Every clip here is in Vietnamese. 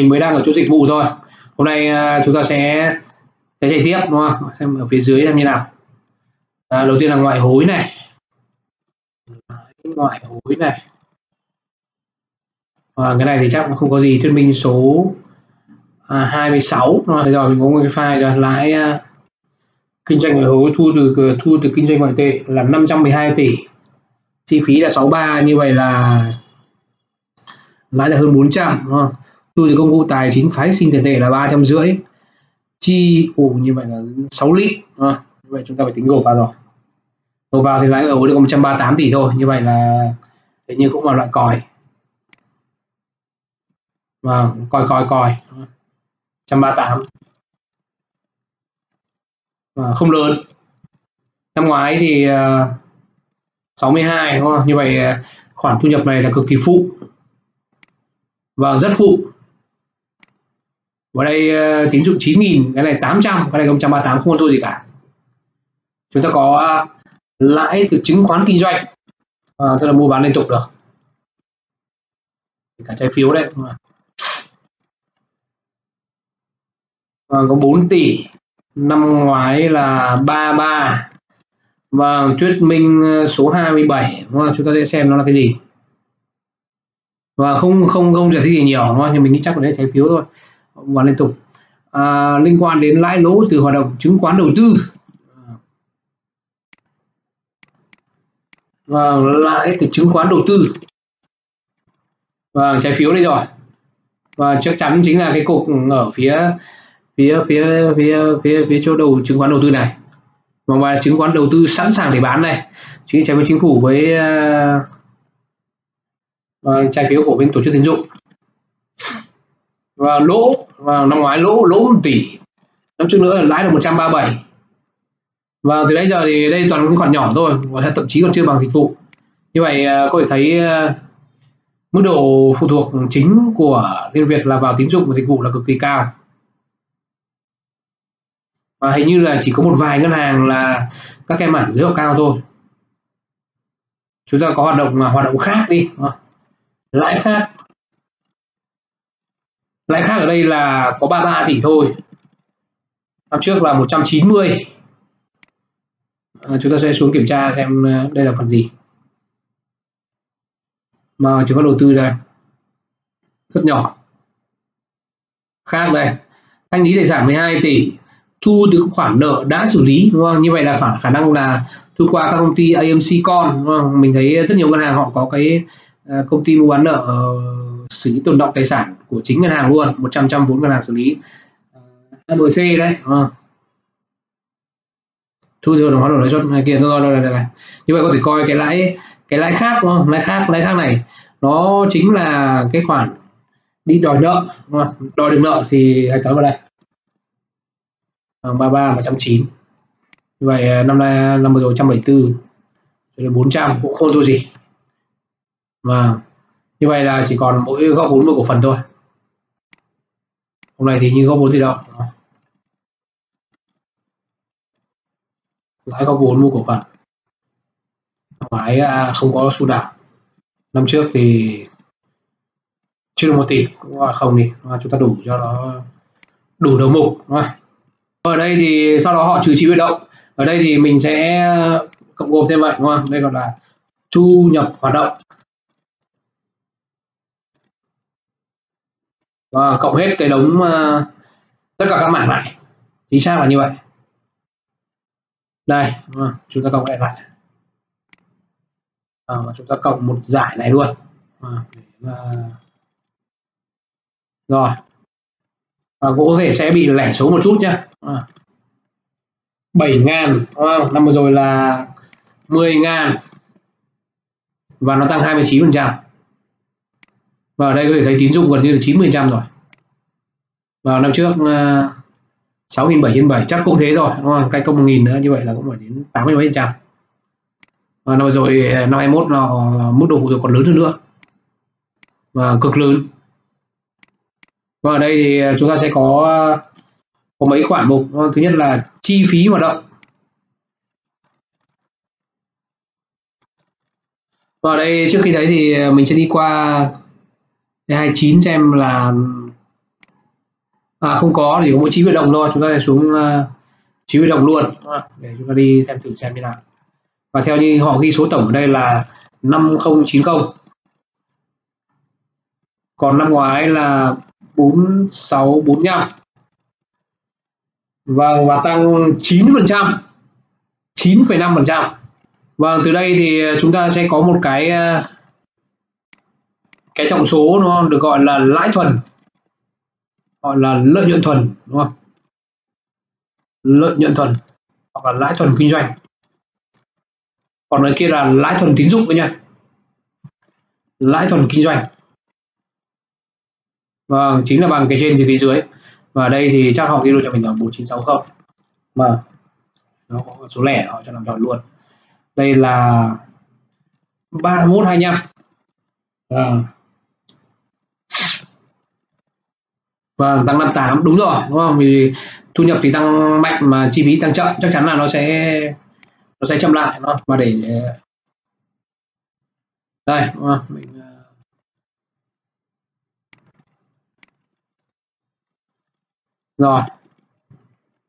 mình mới đang ở chỗ dịch vụ thôi. Hôm nay chúng ta sẽ chạy tiếp đúng không? Xem ở phía dưới xem như nào. Đầu tiên là ngoại hối này, ngoại hối này. Cái này thì chắc cũng không có gì. Thuyết minh số 26. Rồi mình có một cái file rồi, lãi kinh doanh ngoại hối thu từ kinh doanh ngoại tệ là 512 tỷ, chi phí là 63, như vậy là lãi là hơn 400 đúng không? Thu từ công cụ tài chính phái sinh tiền tệ là 350, chi như vậy là 6 lít đúng không? Như vậy chúng ta phải tính gộp vào rồi. Gộp vào thì lãi ngoại hối được 138 tỷ thôi, như vậy là thế nhưng cũng vào loại còi. Và còi 138 và không lớn. Năm ngoái thì 62 đúng không? Như vậy khoản thu nhập này là cực kỳ phụ và rất phụ. Ở đây tín dụng 9.000, cái này 800, cái này 138 không có thua gì cả. Chúng ta có lãi từ chứng khoán kinh doanh, tức là mua bán liên tục được cả trái phiếu đấy. Có 4 tỷ, năm ngoái là 33. Và thuyết minh số 27 đúng không? Chúng ta sẽ xem nó là cái gì. Và không giải thích gì nhiều đúng không? Nhưng mình nghĩ chắc là trái phiếu thôi. Và liên tục liên quan đến lãi lỗ từ hoạt động chứng khoán đầu tư. Và lãi từ chứng khoán đầu tư và trái phiếu đây rồi. Và chắc chắn chính là cái cục ở phía chỗ đầu chứng khoán đầu tư này. Và ngoài chứng khoán đầu tư sẵn sàng để bán này, chính trái phiếu chính phủ với trái phiếu của bên tổ chức tín dụng. Và lỗ, và năm ngoái lỗ 1 tỷ. Năm trước nữa là lãi được 137. Và từ nãy giờ thì đây toàn những khoản nhỏ thôi, và thậm chí còn chưa bằng dịch vụ. Như vậy có thể thấy mức độ phụ thuộc chính của Liên Việt là vào tín dụng và dịch vụ là cực kỳ cao. Và hình như là chỉ có một vài ngân hàng là các cái mảng dưới họ cao thôi. Chúng ta có hoạt động khác đi, lãi khác. Lãi khác ở đây là có 33 tỷ thôi. Năm trước là 190. Chúng ta sẽ xuống kiểm tra xem đây là phần gì. Mà chứng khoán đầu tư đây rất nhỏ. Khác đây, thanh lý tài sản 12 tỷ, thu từ khoản nợ đã xử lý đúng không? Như vậy là khả năng là thu qua các công ty AMC con đúng không? Mình thấy rất nhiều ngân hàng họ có cái công ty mua bán nợ xử lý tồn đọng tài sản của chính ngân hàng luôn, 100% vốn ngân hàng xử lý AMC đấy. Thu từ hóa đổi lãi suất này kia rồi đây. Như vậy có thể coi cái lãi khác đúng không? Lãi khác này nó chính là cái khoản đi đòi nợ, đòi được nợ thì hãy toán vào đây. 33 và 190. Như vậy năm nay, năm vừa rồi 174 cho đến 400 cũng không thua gì. Và như vậy là chỉ còn mỗi góp vốn một cổ phần thôi. Hôm nay thì như góp vốn gì đâu. Lãi góp vốn mua cổ phần. Lãi không có xu nào. Năm trước thì chưa được 1 tỷ cũng là không đi. Chúng ta đủ cho nó đủ đầu mục. Ở đây thì sau đó họ trừ chi biến động. Ở đây thì mình sẽ cộng gộp thêm vậy đúng không? Đây gọi là thu nhập hoạt động. Và cộng hết cái đống tất cả các mảng lại. Chính xác là như vậy. Đây, chúng ta cộng lại. Và chúng ta cộng một giải này luôn. Rồi. Cũng có thể sẽ bị lẻ số một chút nhé. 7.000 năm vừa rồi là 10.000 và nó tăng 29%. Và ở đây có thể thấy tín dụng gần như là 90% rồi. Vào năm trước 6.707 chắc cũng thế rồi, cách công 1.000 nữa, như vậy là cũng phải đến 80%. Và năm vừa rồi năm 21 nó mức độ phụ thuộc còn lớn hơn nữa và cực lớn. Và ở đây thì chúng ta sẽ có mấy khoản mục. Thứ nhất là chi phí hoạt động. Và ở đây trước khi đấy thì mình sẽ đi qua 29 xem là Không có thì có mỗi 9 huy động thôi, chúng ta sẽ xuống 9 huy động luôn để chúng ta đi xem thử xem như nào. Và theo như họ ghi số tổng ở đây là 5090, còn năm ngoái là 4645. Vâng, và tăng 9%, 9,5%. Vâng, từ đây thì chúng ta sẽ có một cái trọng số nó được gọi là lãi thuần, gọi là lợi nhuận thuần, đúng không? Lợi nhuận thuần hoặc là lãi thuần kinh doanh. Còn ở kia là lãi thuần tín dụng đấy nhá. Lãi thuần kinh doanh. Vâng, chính là bằng cái trên thì cái dưới. Và đây thì chắc họ ghi được cho mình là 4960. Mà nó có số lẻ họ cho làm tròn luôn. Đây là 3125. Vâng. Vâng, tăng 58, đúng rồi, đúng không? Vì thu nhập thì tăng mạnh mà chi phí tăng chậm, chắc chắn là nó sẽ chậm lại nó. Và để đây, đúng không? Mình rồi,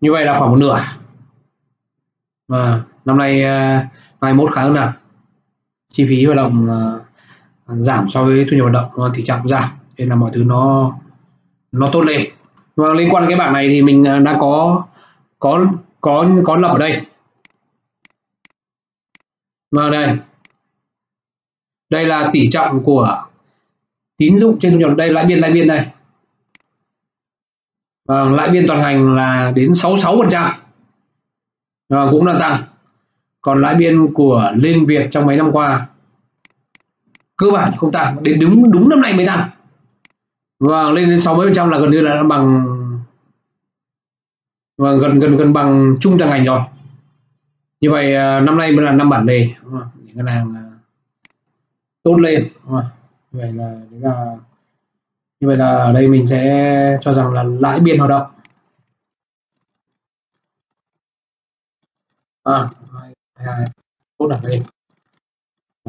như vậy là khoảng một nửa. Và năm nay 21 khá hơn nào, chi phí hoạt động giảm so với thu nhập hoạt động, tỷ trọng cũng giảm, nên là mọi thứ nó tốt lên. Và liên quan đến cái bảng này thì mình đã có lập ở đây. Và đây là tỷ trọng của tín dụng trên thu nhập, đây lãi biên đây. Vâng, lãi biên toàn ngành là đến 66%, cũng là tăng. Còn lãi biên của Liên Việt trong mấy năm qua cơ bản không tăng, đến đúng năm nay mới tăng. Vâng, lên đến 60% là gần như là bằng, vâng, gần bằng chung toàn ngành rồi. Như vậy năm nay mới là năm bản đề, ngân hàng tốt lên. Vậy là như vậy là ở đây mình sẽ cho rằng là lãi biên hoạt động. Tốt là lên,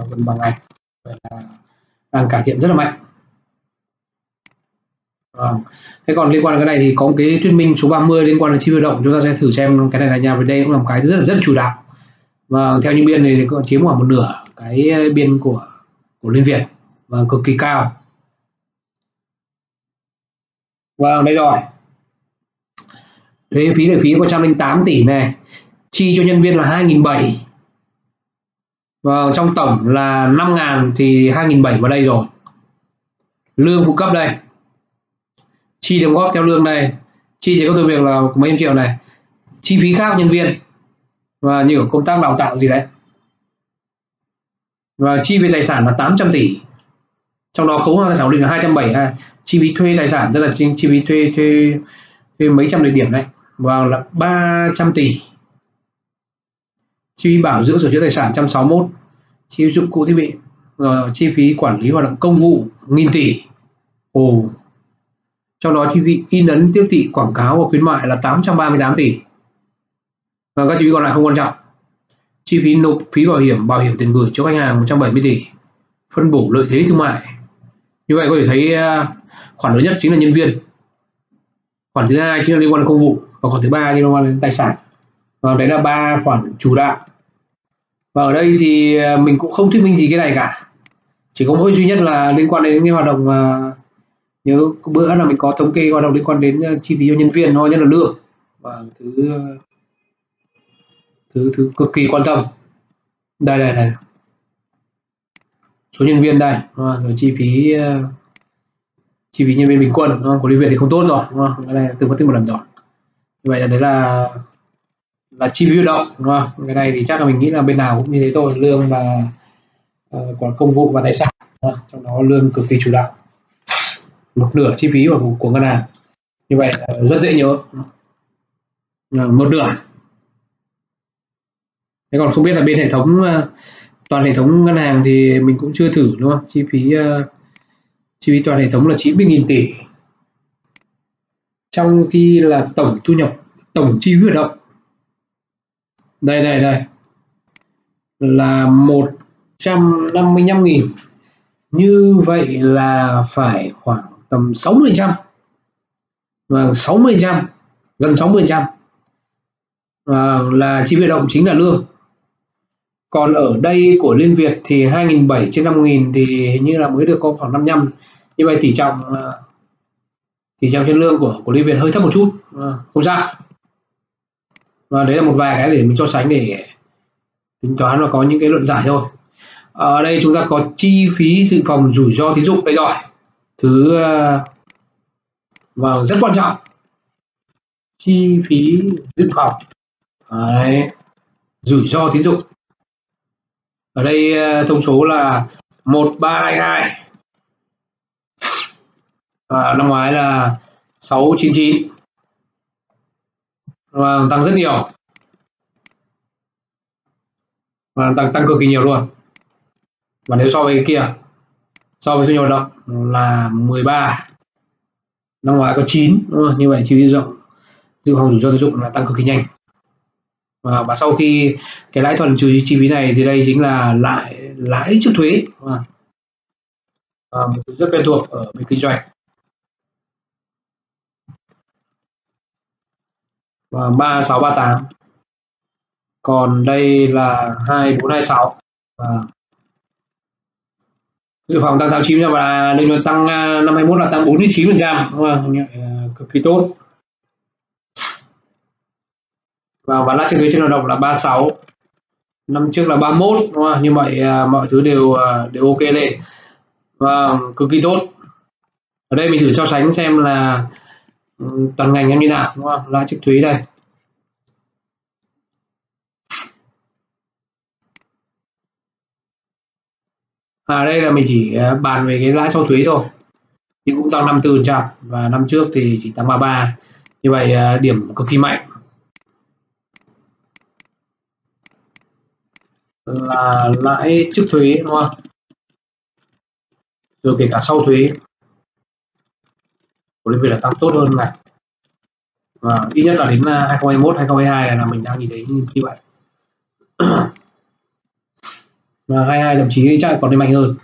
gần bằng ngày, vậy là đang cải thiện rất là mạnh. Thế còn liên quan đến cái này thì có một cái thuyết minh số 30 liên quan đến chi phí động, chúng ta sẽ thử xem cái này là nhà. Về đây cũng là một cái rất là chủ đạo. Và theo những biên này còn chiếm khoảng một nửa cái biên của Liên Việt, và cực kỳ cao. Vâng, đây rồi. Thuế phí lệ phí có 108 tỷ này, chi cho nhân viên là 2.700. Và trong tổng là 5.000 thì 2.700 vào đây rồi. Lương phụ cấp đây, chi đóng góp theo lương đây, chi chỉ có từ việc là mấy trăm triệu này, chi phí khác nhân viên và như công tác đào tạo gì đấy. Và chi về tài sản là 800 tỷ. Trong đó khấu hao tài sản định là 272, chi phí thuê tài sản tức là chi phí thuê mấy trăm địa điểm này vào là 300 tỷ. Chi phí bảo dưỡng sửa chữa tài sản 161, chi phí dụng cụ thiết bị, rồi chi phí quản lý hoạt động công vụ 1.000 tỷ. Ồ. Trong đó chi phí in ấn tiếp thị quảng cáo và khuyến mại là 838 tỷ. Và các chi phí còn lại không quan trọng. Chi phí nộp phí bảo hiểm tiền gửi cho khách hàng 170 tỷ. Phân bổ lợi thế thương mại. Như vậy có thể thấy khoản lớn nhất chính là nhân viên. Khoản thứ hai chính là liên quan đến công vụ, và khoản thứ ba liên quan đến tài sản. Và đấy là ba khoản chủ đạo. Và ở đây thì mình cũng không thuyết minh gì cái này cả. Chỉ có mỗi duy nhất là liên quan đến cái hoạt động nhớ bữa là mình có thống kê hoạt động liên quan đến chi phí cho nhân viên thôi, nhất là lương, và thứ cực kỳ quan tâm đây số nhân viên đây, rồi chi phí nhân viên bình quân của Liên Việt thì không tốt rồi, đúng không? Cái này từng mất tích một lần rồi. Như vậy là đấy là chi phí hoạt động, đúng không? Cái này thì chắc là mình nghĩ là bên nào cũng như thế thôi. Lương và còn công vụ và tài sản, trong đó lương cực kỳ chủ đạo, một nửa chi phí của ngân hàng. Như vậy là rất dễ nhớ, một nửa. Thế còn không biết là bên hệ thống toàn hệ thống ngân hàng thì mình cũng chưa thử, đúng không? Chi phí toàn hệ thống là 90.000 tỷ, trong khi là tổng thu nhập, tổng chi phí hoạt động đây là 155.000. Như vậy là phải khoảng tầm 60%, và 60%, gần 60% là chi phí động chính là lương. Còn ở đây của Liên Việt thì 2.700 trên 5.000 thì hình như là mới được có khoảng 55. Như vậy tỷ trọng trên lương của Liên Việt hơi thấp một chút, không ra. Và đấy là một vài cái để mình so sánh để tính toán và có những cái luận giải thôi. Ở đây chúng ta có chi phí dự phòng rủi ro tín dụng đây rồi. Thứ rất quan trọng. Chi phí dự phòng. Đấy. Rủi ro tín dụng. Ở đây thông số là 1322. Và năm ngoái là 699. Và tăng rất nhiều. Và tăng cực kỳ nhiều luôn. Và nếu so với cái kia, so với số nhiều động là 13, năm ngoái có 9, như vậy chi phí dự phòng rủi ro tín dụng là tăng cực kỳ nhanh. Và sau khi cái lãi thuần trừ chi phí này thì đây chính là lãi trước thuế, rất quen thuộc ở bên kinh doanh. Và 3638, còn đây là 2426. Dự phòng tăng 89% và lợi nhuận tăng năm 21 là tăng 49%, cực kỳ tốt. Và lãi trước thuế trên lao động là 36, năm trước là 31, như vậy mọi thứ đều ok lên và cực kỳ tốt. Ở đây mình thử so sánh xem là toàn ngành em như nào, lãi trước thuế đây. Đây là mình chỉ bàn về cái lãi sau thuế thôi, thì cũng tăng 54% và năm trước thì chỉ tăng 33, như vậy điểm cực kỳ mạnh là lãi trước thuế, đúng không? Rồi kể cả sau thuế của Liên Việt là tăng tốt hơn này, và ít nhất là đến 2021, 2022 là mình đang nhìn thấy như vậy. Và 22 thậm chí chắc còn đi mạnh hơn,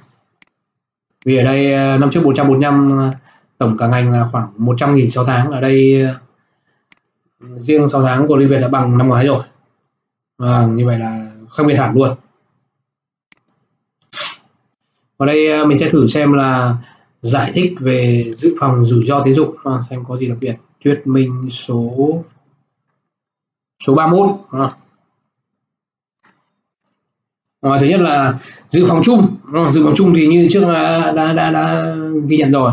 vì ở đây năm trước 445 tổng cả ngành là khoảng 100.000 6 tháng, ở đây riêng 6 tháng của Liên Việt đã bằng năm ngoái rồi, như vậy là khác biệt hẳn luôn. Ở đây mình sẽ thử xem là giải thích về dự phòng rủi ro tín dụng, xem có gì đặc biệt. Thuyết minh số 31. Thứ nhất là dự phòng chung. Dự phòng chung thì như trước đã ghi nhận rồi,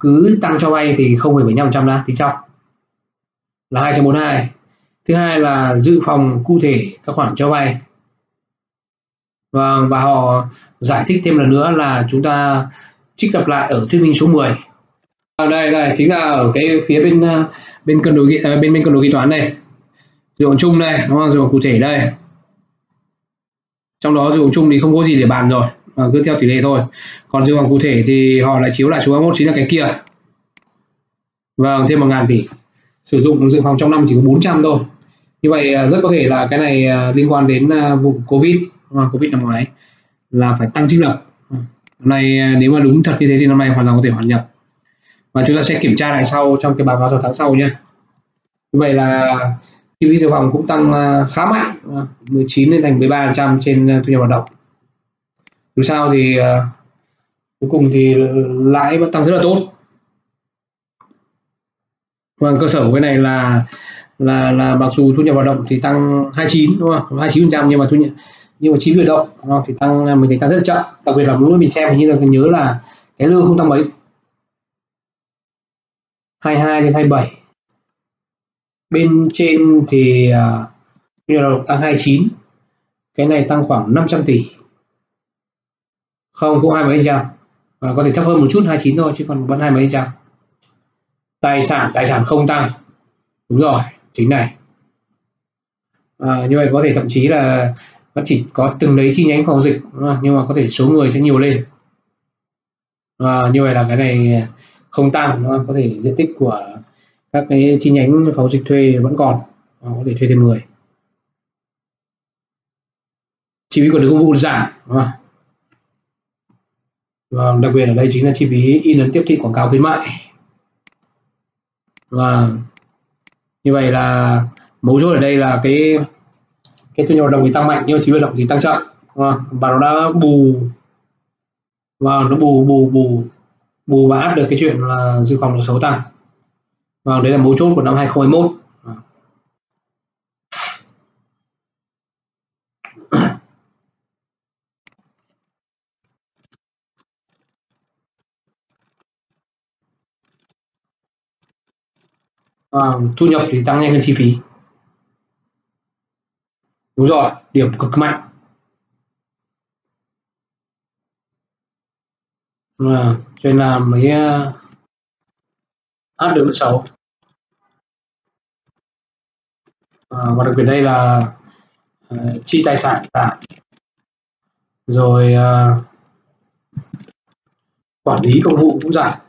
cứ tăng cho vay thì 0,75% đã tính trong là 242. Thứ hai là dự phòng cụ thể các khoản cho vay, và họ giải thích thêm lần nữa là chúng ta trích lập lại ở thuyết minh số 10. Đây chính là ở cái phía bên cân đối kế toán này, dự phòng chung này, đúng không? Dự phòng cụ thể đây. Trong đó dự phòng chung thì không có gì để bàn rồi, cứ theo tỷ lệ thôi. Còn dự phòng cụ thể thì họ lại chiếu lại số 21 chính là cái kia, và thêm 1.000 tỷ. Sử dụng dự phòng trong năm chỉ có 400 thôi. Như vậy rất có thể là cái này liên quan đến vụ Covid năm ngoái là phải tăng trích lập. Hôm nay nếu mà đúng thật như thế thì năm nay hoàn toàn có thể hoàn nhập, và chúng ta sẽ kiểm tra lại sau trong cái báo cáo 6 tháng sau nhé. Như vậy là chi phí dự phòng cũng tăng khá mạnh, 19 lên thành 13% trên thu nhập hoạt động. Dù sao thì cuối cùng thì lãi vẫn tăng rất là tốt. Và cơ sở của cái này là mặc dù thu nhập hoạt động thì tăng 29, đúng không? 29%, nhưng mà chi phí hoạt động thì tăng, mình thấy tăng rất là chậm. Đặc biệt là lúc mình xem thì như là mình nhớ là cái lương không tăng mấy, 22 đến 27. Bên trên thì như là tăng 29, cái này tăng khoảng 500 tỷ, không 2 mấy trăm, và có thể thấp hơn một chút 29 thôi, chứ còn vẫn 2 mấy trăm. Tài sản không tăng, đúng rồi, chính này. Như vậy có thể thậm chí là nó chỉ có từng đấy chi nhánh phòng dịch, nhưng mà có thể số người sẽ nhiều lên. Như vậy là cái này không tăng, có thể diện tích của các cái chi nhánh phòng dịch thuê vẫn còn, có thể thuê thêm 10. Chi phí quản lý công vụ giảm, và đặc biệt ở đây chính là chi phí in ấn tiếp thị quảng cáo khuyến mại. Và như vậy là mấu chốt ở đây là cái thu nhập hoạt động thì tăng mạnh nhưng chi phí hoạt động thì tăng chậm, và nó đã bù và áp được cái chuyện là dự phòng nợ xấu tăng, và đấy là mấu chốt của năm 2021. Thu nhập thì tăng nhanh hơn chi phí, đúng rồi, điểm cực mạnh. Cho nên là mấy áp lực xấu, và đặc biệt đây là chi tài sản giảm, rồi quản lý công vụ cũng giảm.